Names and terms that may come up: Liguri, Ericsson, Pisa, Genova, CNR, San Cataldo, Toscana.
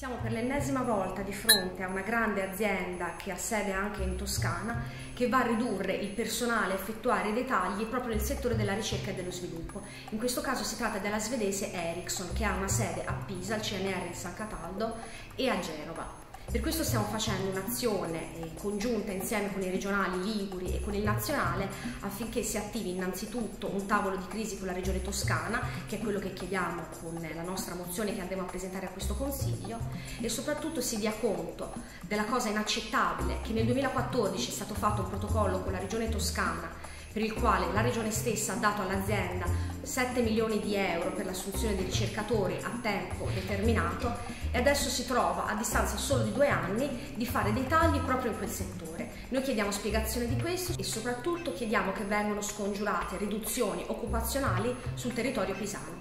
Siamo per l'ennesima volta di fronte a una grande azienda che ha sede anche in Toscana, che va a ridurre il personale, effettuare i tagli proprio nel settore della ricerca e dello sviluppo. In questo caso si tratta della svedese Ericsson, che ha una sede a Pisa, al CNR in San Cataldo e a Genova. Per questo stiamo facendo un'azione congiunta insieme con i regionali Liguri e con il nazionale affinché si attivi innanzitutto un tavolo di crisi con la regione Toscana, che è quello che chiediamo con la nostra mozione che andremo a presentare a questo Consiglio, e soprattutto si dia conto della cosa inaccettabile che nel 2014 è stato fatto un protocollo con la regione Toscana per il quale la regione stessa ha dato all'azienda 7 milioni di euro per l'assunzione di ricercatori a tempo determinato, e adesso si trova a distanza solo di 2 anni di fare dei tagli proprio in quel settore. Noi chiediamo spiegazione di questo e soprattutto chiediamo che vengano scongiurate riduzioni occupazionali sul territorio pisano.